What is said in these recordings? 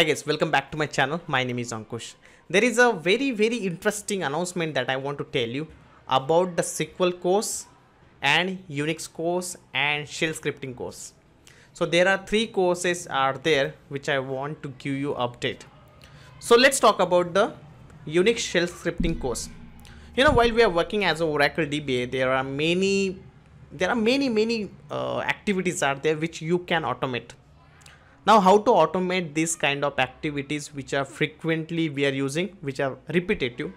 Hi guys, welcome back to my channel. My name is Ankush. There is a very interesting announcement that I want to tell you about the SQL course and Unix course and shell scripting course. So there are three courses are there which I want to give you update. So let's talk about the Unix shell scripting course. You know, while we are working as a Oracle DBA, there are many activities are there which you can automate. Now, how to automate these kind of activities which are frequently we are using, which are repetitive.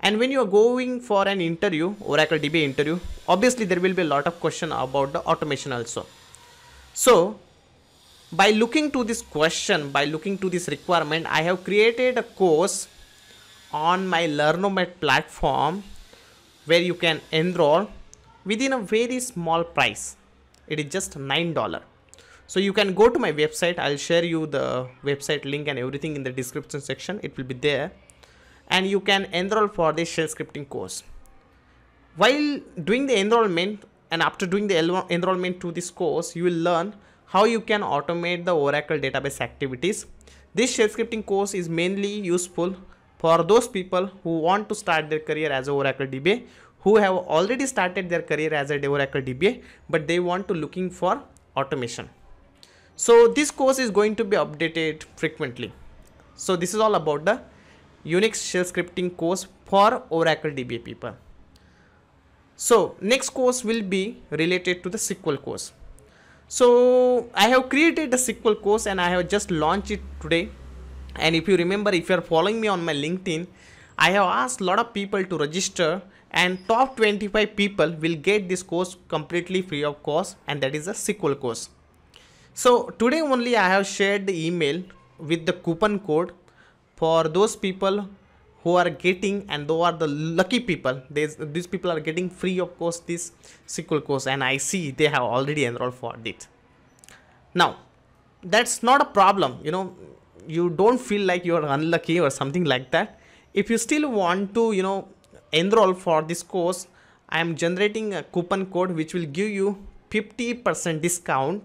And when you are going for an interview, Oracle DBA interview, obviously there will be a lot of question about the automation also. So by looking to this question, by looking to this requirement, I have created a course on my Learnomate platform where you can enroll within a very small price. It is just $9. So you can go to my website. I'll share you the website link and everything in the description section. It will be there. And you can enroll for this shell scripting course. While doing the enrollment and after doing the enrollment to this course, you will learn how you can automate the Oracle database activities. This shell scripting course is mainly useful for those people who want to start their career as an Oracle DBA, who have already started their career as an Oracle DBA, but they want to looking for automation. So this course is going to be updated frequently. So this is all about the Unix shell scripting course for Oracle DBA people. So next course will be related to the SQL course. So I have created the SQL course and I have just launched it today. And if you remember, if you are following me on my LinkedIn, I have asked a lot of people to register and top 25 people will get this course completely free of cost, and that is a SQL course. So today only I have shared the email with the coupon code for those people who are getting, and those are the lucky people. These people are getting free of cost this SQL course, and I see they have already enrolled for it. Now that's not a problem. You know, you don't feel like you are unlucky or something like that. If you still want to, you know, enroll for this course, I am generating a coupon code which will give you 50% discount.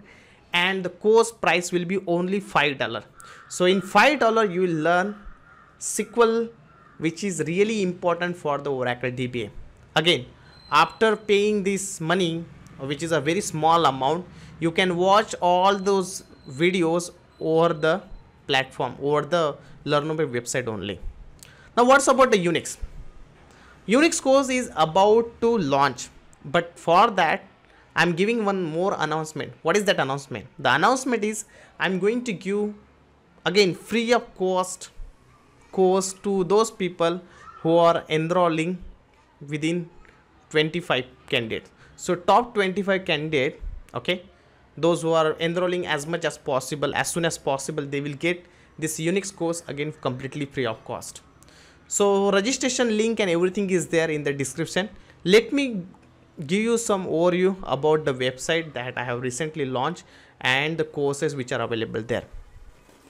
And the course price will be only $5. So in $5 you will learn SQL, which is really important for the Oracle DBA. Again, after paying this money, which is a very small amount, you can watch all those videos over the platform, over the Learnomate website only. Now what's about the Unix? Unix course is about to launch, but for that I'm giving one more announcement. What is that announcement? The announcement is I'm going to give again free of cost course to those people who are enrolling within 25 candidates. So top 25 candidate, okay, those who are enrolling as much as possible, as soon as possible, they will get this Unix course again completely free of cost. So registration link and everything is there in the description. Let me give you some overview about the website that I have recently launched and the courses which are available there.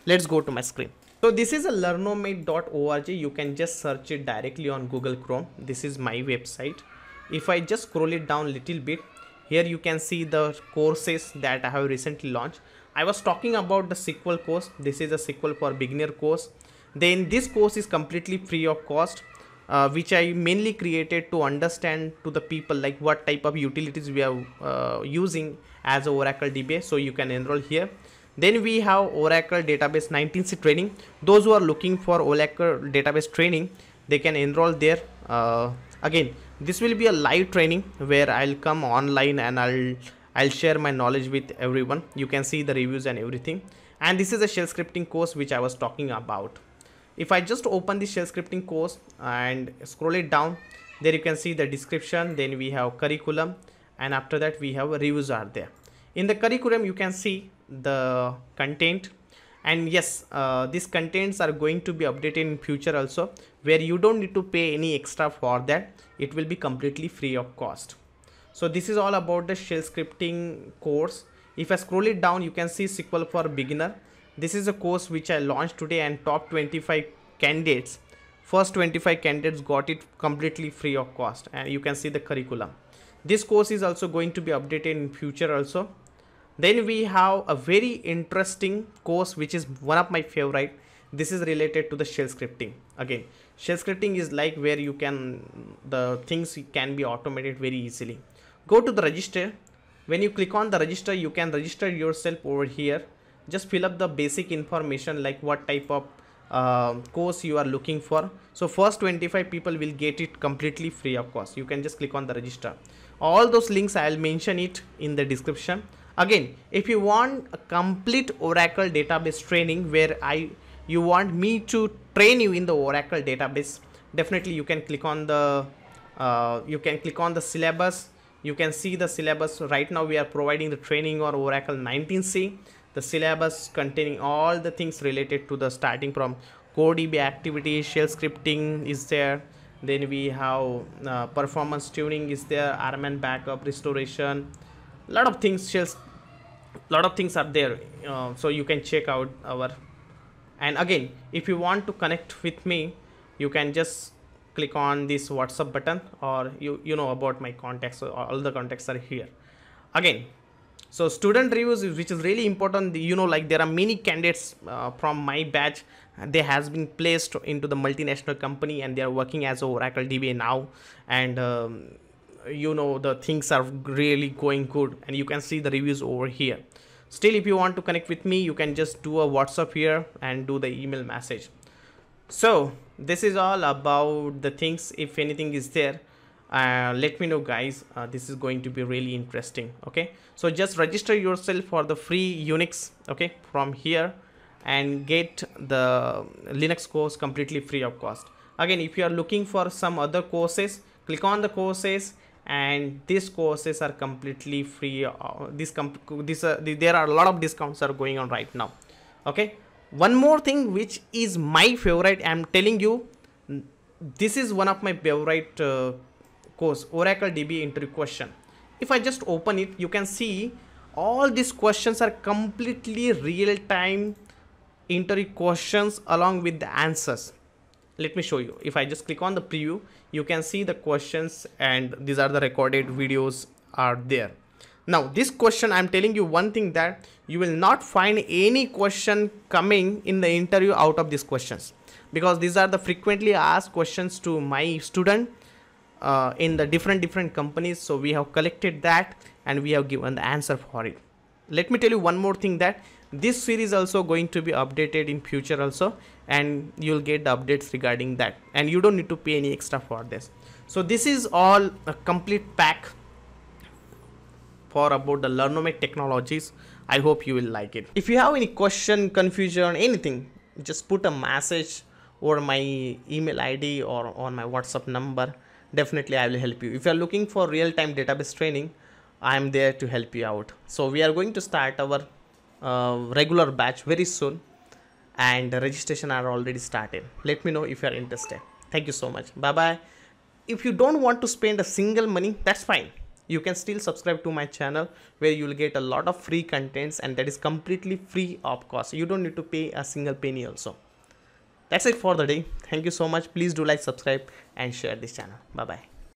Let's go to my screen. So this is a learnomate.org. You can just search it directly on Google Chrome. This is my website. If I just scroll it down a little bit, here you can see the courses that I have recently launched. I was talking about the SQL course. This is a SQL for beginner course. Then this course is completely free of cost. Which I mainly created to understand to the people like what type of utilities we are using as Oracle DBA. So you can enroll here. Then we have Oracle database 19c training. Those who are looking for Oracle database training, they can enroll there. Again, this will be a live training where I'll come online and I'll share my knowledge with everyone. You can see the reviews and everything. And this is a shell scripting course which I was talking about. If I just open the shell scripting course and scroll it down, there you can see the description. Then we have curriculum, and after that we have reviews are there. In the curriculum you can see the content, and yes, these contents are going to be updated in future also, where you don't need to pay any extra for that. It will be completely free of cost. So this is all about the shell scripting course. If I scroll it down, you can see SQL for beginner. This is a course which I launched today, and top 25 candidates, first 25 candidates got it completely free of cost, and you can see the curriculum. This course is also going to be updated in future also. Then we have a very interesting course which is one of my favorite. This is related to the shell scripting. Again, shell scripting is like where you can, the things can be automated very easily. Go to the register. When you click on the register, you can register yourself over here. Just fill up the basic information like what type of course you are looking for. So first 25 people will get it completely free of cost. You can just click on the register. All those links I'll mention it in the description. Again, if you want a complete Oracle database training where you want me to train you in the Oracle database, definitely you can click on the syllabus. You can see the syllabus. Right now we are providing the training on Oracle 19c. The syllabus containing all the things related to the starting from core DBA activity, shell scripting is there. Then we have performance tuning is there, RMAN backup restoration, lot of things are there. So you can check out our. And again, if you want to connect with me, you can just click on this WhatsApp button, or you know about my contacts. So all the contacts are here. Again. So student reviews, which is really important, you know, like there are many candidates from my batch. They has been placed into the multinational company and they are working as Oracle DBA now. And you know, the things are really going good and you can see the reviews over here. Still, if you want to connect with me, you can just do a WhatsApp here and do the email message. So this is all about the things. If anything is there, let me know guys. This is going to be really interesting. Okay, so just register yourself for the free Unix, okay, from here, and get the Linux course completely free of cost. Again, if you are looking for some other courses, click on the courses, and these courses are completely free. There are a lot of discounts are going on right now. Okay, one more thing which is my favorite, I'm telling you, this is one of my favorite course, Oracle DBA interview question. If I just open it, you can see all these questions are completely real-time interview questions along with the answers. Let me show you. If I just click on the preview, you can see the questions, and these are the recorded videos are there. Now this question, I'm telling you one thing, that you will not find any question coming in the interview out of these questions, because these are the frequently asked questions to my student. In the different companies. So we have collected that and we have given the answer for it. Let me tell you one more thing, that this series also going to be updated in future also, and you'll get the updates regarding that, and you don't need to pay any extra for this. So this is all a complete pack for about the Learnomate Technologies. I hope you will like it. If you have any question, confusion, anything, just put a message or my email ID or on my WhatsApp number. Definitely I will help you. If you are looking for real-time database training, I am there to help you out. So we are going to start our regular batch very soon, and the registration are already started. Let me know if you are interested. Thank you so much. Bye-bye. If you don't want to spend a single money, that's fine. You can still subscribe to my channel, where you will get a lot of free contents, and that is completely free of cost. You don't need to pay a single penny also. That's it for the day. Thank you so much. Please do like, subscribe, and share this channel. Bye bye.